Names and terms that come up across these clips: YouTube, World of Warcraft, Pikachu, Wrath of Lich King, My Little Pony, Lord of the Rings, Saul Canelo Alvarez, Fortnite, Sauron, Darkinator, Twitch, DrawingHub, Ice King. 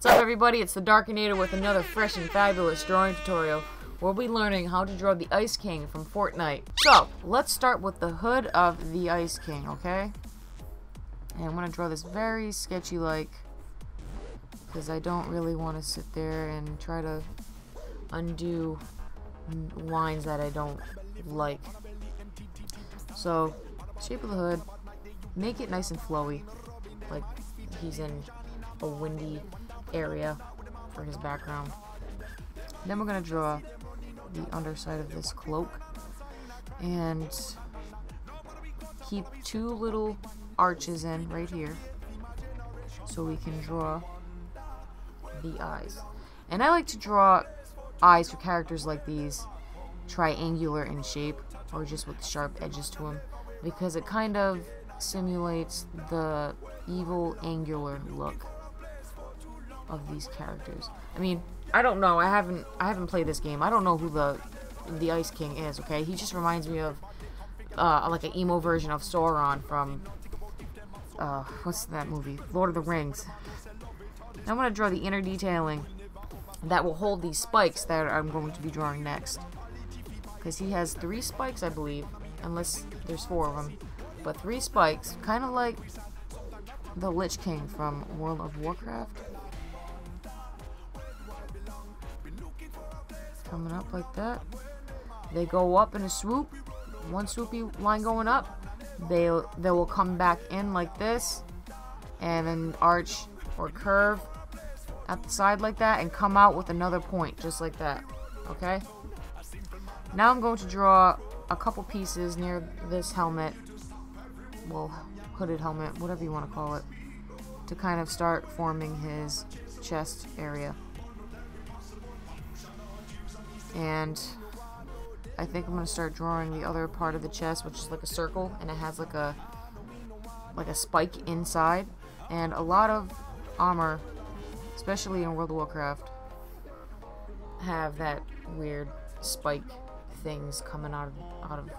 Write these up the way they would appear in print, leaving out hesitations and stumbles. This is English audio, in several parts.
What's up, everybody? It's the Darkinator with another fresh and fabulous drawing tutorial. We'll be learning how to draw the Ice King from Fortnite. So, let's start with the hood of the Ice King, okay? And I'm gonna draw this very sketchy-like, because I don't really want to sit there and try to undo lines that I don't like. So, shape of the hood, make it nice and flowy, like he's in a windy area for his background. Then we're gonna draw the underside of this cloak and keep two little arches in right here so we can draw the eyes. And I like to draw eyes for characters like these triangular in shape or just with sharp edges to them, because it kind of simulates the evil angular look of these characters. I mean, I don't know. I haven't played this game. I don't know who the Ice King is. Okay, he just reminds me of like an emo version of Sauron from what's that movie? Lord of the Rings. Now I'm gonna draw the inner detailing that will hold these spikes that I'm going to be drawing next, because he has three spikes, I believe, unless there's four of them. But three spikes, kind of like the Lich King from World of Warcraft. Coming up like that. They go up in a swoop. One swoopy line going up. They will come back in like this. And then arch or curve at the side like that. And come out with another point just like that. Okay? Now I'm going to draw a couple pieces near this helmet. Well, hooded helmet, whatever you want to call it, to kind of start forming his chest area. And I think I'm going to start drawing the other part of the chest, which is like a circle, and it has like a spike inside. And a lot of armor, especially in World of Warcraft, have that weird spike things coming out of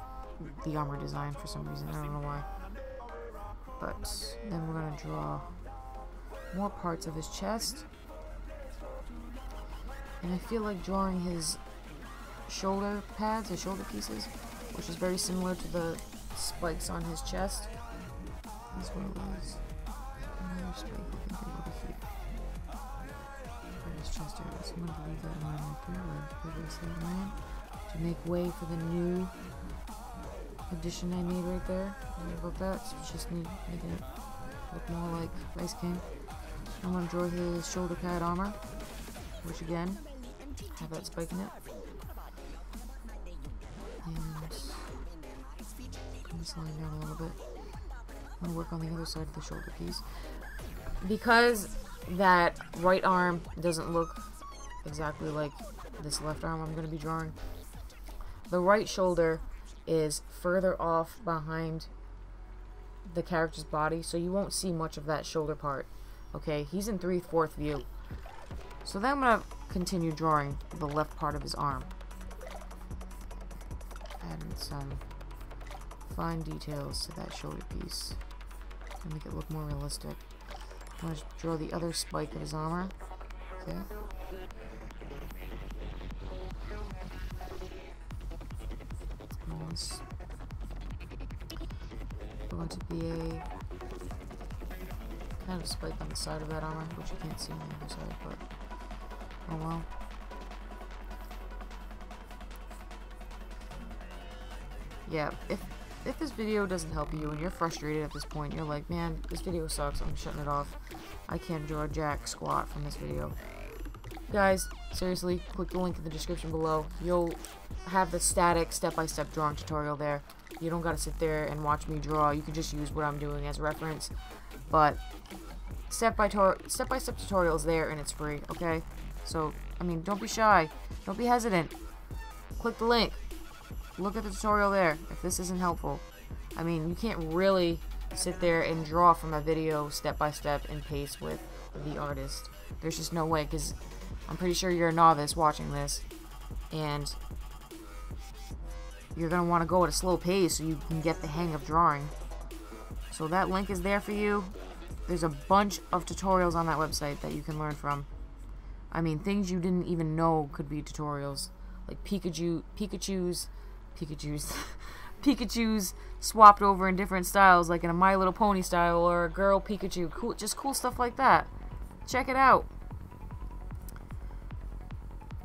the armor design for some reason. I don't know why. But then we're going to draw more parts of his chest. And I feel like drawing his shoulder pads, his shoulder pieces, which is very similar to the spikes on his chest. That's what it was. Another spike, I think, over here. His chest area. So I'm going to leave that line right there, or replace that line to make way for the new addition I need right there. Sorry about that. So just need making it look more like Ice King. I'm going to draw his shoulder pad armor, which again, have that spike in it. And this line down a little bit. I'm going to work on the other side of the shoulder piece. Because that right arm doesn't look exactly like this left arm I'm going to be drawing, the right shoulder is further off behind the character's body, so you won't see much of that shoulder part. Okay, he's in 3/4 view. So then I'm going to continue drawing the left part of his arm. Adding some fine details to that shoulder piece to make it look more realistic. I'm going to draw the other spike of his armor. Okay. Going to be a kind of spike on the side of that armor, which you can't see on the other side, but oh well. Yeah, if this video doesn't help you and you're frustrated at this point, you're like, man, this video sucks, I'm shutting it off, I can't draw jack squat from this video. Guys, seriously, click the link in the description below. You'll have the static step-by-step drawing tutorial there. You don't gotta sit there and watch me draw. You can just use what I'm doing as reference. But step-by-step tutorial is there and it's free, okay? So, I mean, don't be shy. Don't be hesitant. Click the link. Look at the tutorial there if this isn't helpful. I mean, you can't really sit there and draw from a video step-by-step and pace with the artist. There's just no way, because I'm pretty sure you're a novice watching this, and you're going to want to go at a slow pace so you can get the hang of drawing. So that link is there for you. There's a bunch of tutorials on that website that you can learn from. I mean, things you didn't even know could be tutorials. Like Pikachu's swapped over in different styles, like in a My Little Pony style or a girl Pikachu. Cool, just cool stuff like that. Check it out.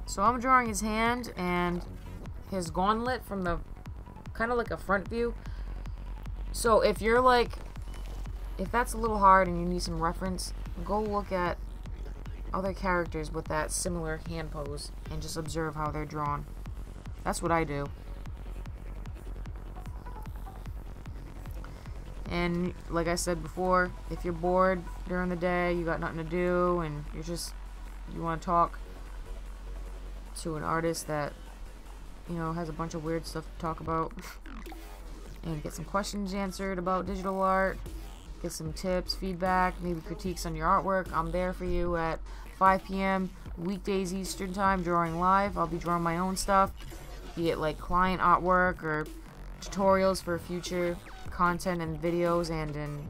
So I'm drawing his hand and his gauntlet from the kind of like a front view. So if you're like, if that's a little hard and you need some reference, go look at other characters with that similar hand pose and just observe how they're drawn. That's what I do. And like I said before, if you're bored during the day, you got nothing to do, and you're just, you want to talk to an artist that, you know, has a bunch of weird stuff to talk about and get some questions answered about digital art, get some tips, feedback, maybe critiques on your artwork, I'm there for you at 5 p.m. weekdays Eastern time, drawing live. I'll be drawing my own stuff, be it like client artwork or tutorials for future content and videos and in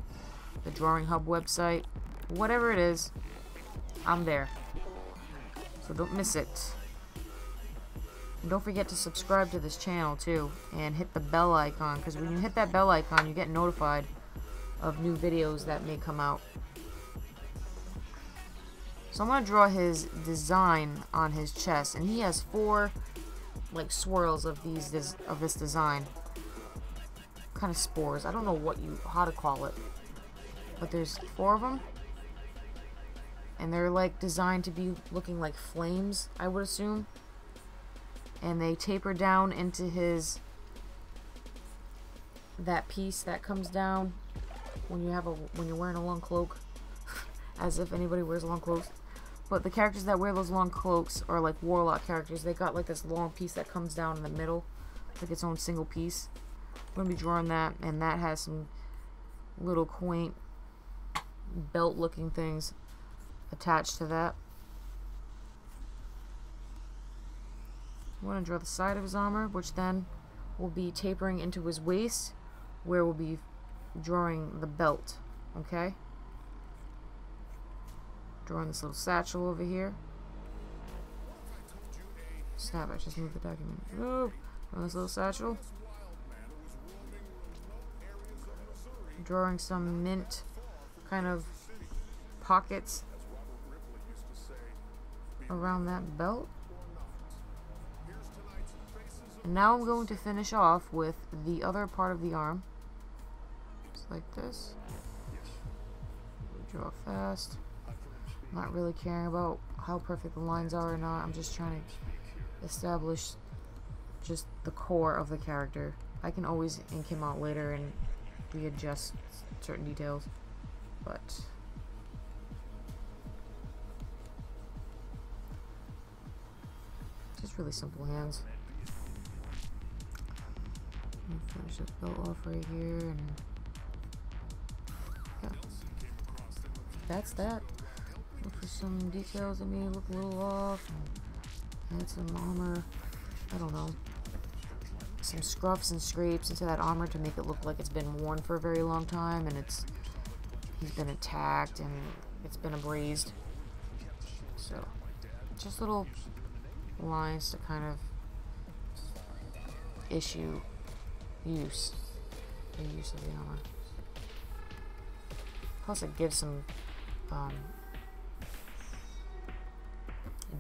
the DrawingHub website. Whatever it is, I'm there. So don't miss it. Don't forget to subscribe to this channel too and hit the bell icon, because when you hit that bell icon you get notified of new videos that may come out. So I'm going to draw his design on his chest, and he has 4 like swirls of this design, kind of spores. I don't know how to call it, but there's 4 of them and they're like designed to be looking like flames, I would assume. And they taper down into his, that piece that comes down when you're wearing a long cloak. As if anybody wears long cloaks. But the characters that wear those long cloaks are like warlock characters. They got like this long piece that comes down in the middle, like its own single piece. We're gonna be drawing that, and that has some little quaint belt-looking things attached to that. I want to draw the side of his armor, which then will be tapering into his waist, where we'll be drawing the belt. Okay? Drawing this little satchel over here. Snap, I just moved the document. Ooh! Drawing this little satchel. Drawing some mint kind of pockets around that belt. Now I'm going to finish off with the other part of the arm. Just like this. Draw fast. I'm not really caring about how perfect the lines are or not. I'm just trying to establish just the core of the character. I can always ink him out later and readjust certain details, but just really simple hands. Finish this belt off right here, and yeah, that's that. Look for some details that may look a little off, and add some armor, I don't know, some scruffs and scrapes into that armor to make it look like it's been worn for a very long time, and he's been attacked, and it's been abrased, so just little lines to kind of use of the armor. Plus it gives some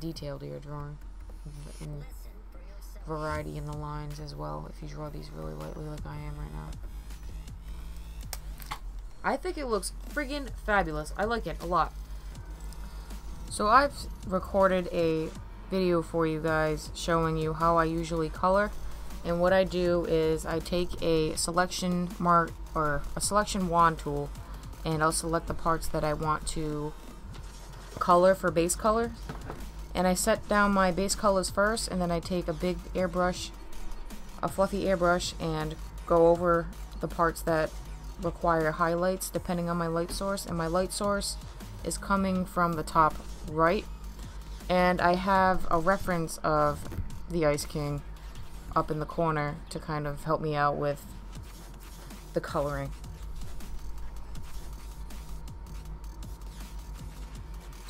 detail to your drawing and variety in the lines as well, if you draw these really lightly like I am right now. I think it looks friggin' fabulous. I like it a lot. So I've recorded a video for you guys showing you how I usually color. And what I do is I take a selection mark or a selection wand tool, and I'll select the parts that I want to color for base color. And I set down my base colors first, and then I take a big airbrush, a fluffy airbrush, and go over the parts that require highlights depending on my light source. And my light source is coming from the top right. And I have a reference of the Ice King up in the corner to kind of help me out with the coloring.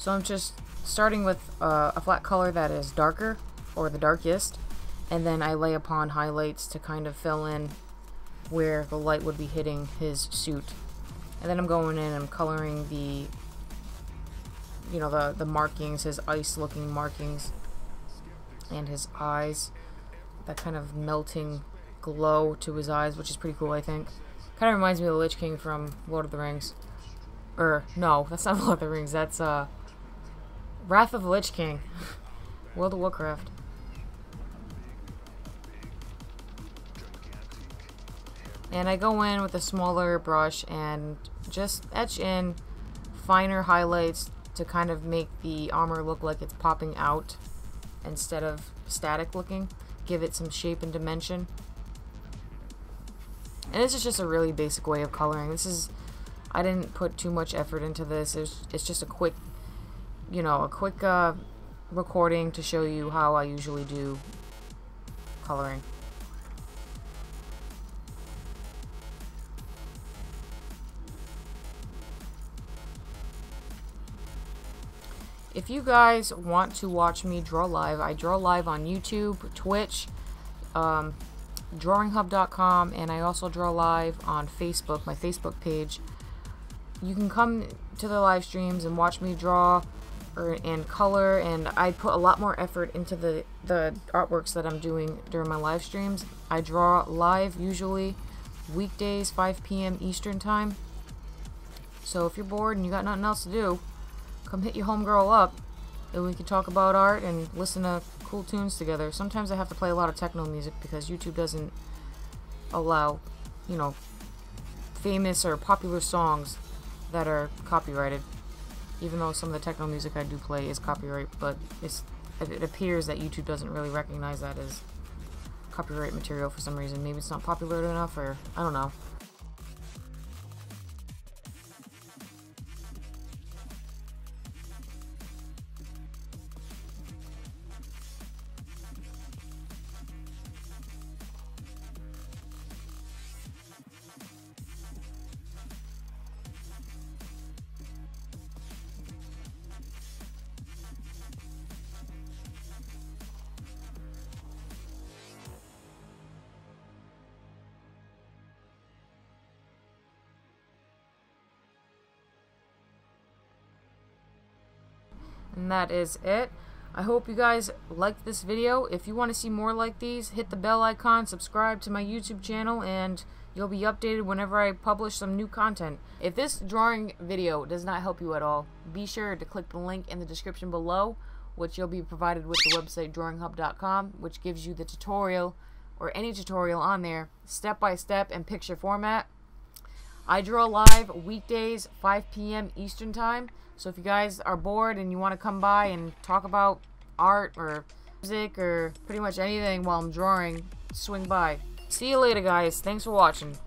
So I'm just starting with a flat color that is darker, or the darkest, and then I lay upon highlights to kind of fill in where the light would be hitting his suit. And then I'm going in and I'm coloring the, you know, the markings, his ice looking markings, and his eyes, that kind of melting glow to his eyes, which is pretty cool, I think. Kind of reminds me of the Lich King from Lord of the Rings. No, that's not Lord of the Rings, that's Wrath of Lich King. World of Warcraft. And I go in with a smaller brush and just etch in finer highlights to kind of make the armor look like it's popping out instead of static looking. Give it some shape and dimension. And this is just a really basic way of coloring. This is, I didn't put too much effort into this. It's just a quick, you know, a quick recording to show you how I usually do coloring. If you guys want to watch me draw live, I draw live on YouTube, Twitch, DrawingHub.com, and I also draw live on Facebook, my Facebook page. You can come to the live streams and watch me draw and color, and I put a lot more effort into the artworks that I'm doing during my live streams. I draw live usually weekdays, 5 p.m. Eastern time. So if you're bored and you got nothing else to do, come hit your homegirl up, and we can talk about art and listen to cool tunes together. Sometimes I have to play a lot of techno music because YouTube doesn't allow, you know, famous or popular songs that are copyrighted. Even though some of the techno music I do play is copyright, but it appears that YouTube doesn't really recognize that as copyright material for some reason. Maybe it's not popular enough, or I don't know. And that is it. I hope you guys liked this video. If you want to see more like these, hit the bell icon, subscribe to my YouTube channel, and you'll be updated whenever I publish some new content. If this drawing video does not help you at all, be sure to click the link in the description below, which you'll be provided with the website drawinghub.com, which gives you the tutorial, or any tutorial on there, step by step and picture format. I draw live weekdays, 5 p.m. Eastern time. So if you guys are bored and you want to come by and talk about art or music or pretty much anything while I'm drawing, swing by. See you later, guys. Thanks for watching.